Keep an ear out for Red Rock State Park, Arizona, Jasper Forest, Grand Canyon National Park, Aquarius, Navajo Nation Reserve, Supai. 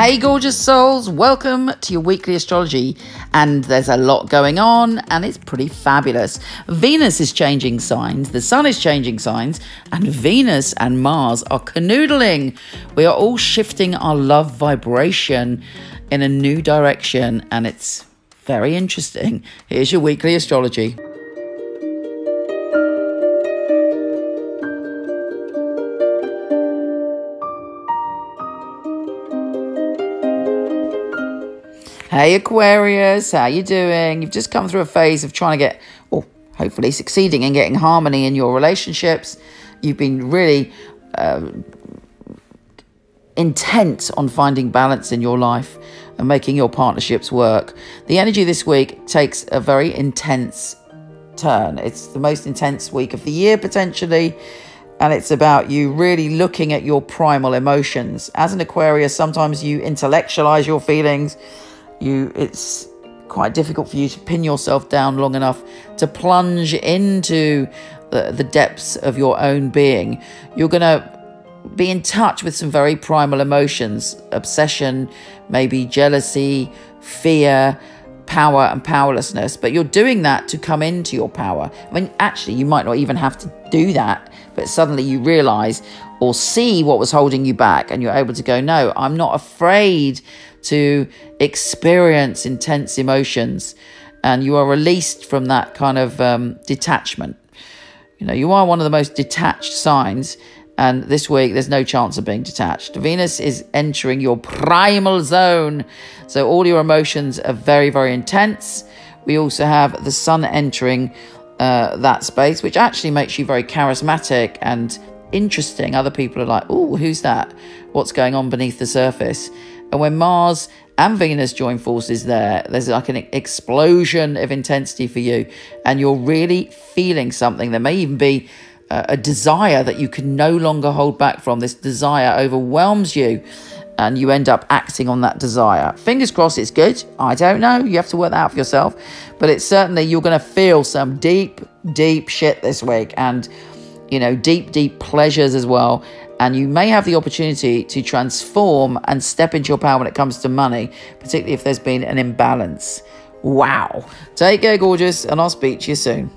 Hey gorgeous souls, welcome to your weekly astrology, and there's a lot going on and it's pretty fabulous. Venus is changing signs, the sun is changing signs, and Venus and Mars are canoodling. We are all shifting our love vibration in a new direction and it's very interesting. Here's your weekly astrology. Hey Aquarius, how you doing? You've just come through a phase of trying to get, or hopefully succeeding in getting harmony in your relationships. You've been really intent on finding balance in your life and making your partnerships work. The energy this week takes a very intense turn. It's the most intense week of the year potentially. And it's about you really looking at your primal emotions. As an Aquarius, sometimes you intellectualize your feelings. It's quite difficult for you to pin yourself down long enough to plunge into the depths of your own being. You're going to be in touch with some very primal emotions: obsession, maybe jealousy, fear, power and powerlessness. But you're doing that to come into your power. I mean, actually, you might not even have to do that, but suddenly you realize or see what was holding you back and you're able to go, no, I'm not afraid to experience intense emotions, and you are released from that kind of detachment. You know, you are one of the most detached signs, and this week there's no chance of being detached. Venus is entering your primal zone, so all your emotions are very, very intense. We also have the sun entering that space, which actually makes you very charismatic and interesting. Other people are like, oh, who's that? What's going on beneath the surface? And when Mars and Venus join forces there's like an explosion of intensity for you. And you're really feeling something. There may even be a desire that you can no longer hold back from. This desire overwhelms you and you end up acting on that desire. Fingers crossed it's good. I don't know. You have to work that out for yourself. But it's certainly, you're going to feel some deep, deep shit this week. And, you know, deep, deep pleasures as well. And you may have the opportunity to transform and step into your power when it comes to money, particularly if there's been an imbalance. Wow. Take care, gorgeous, and I'll speak to you soon.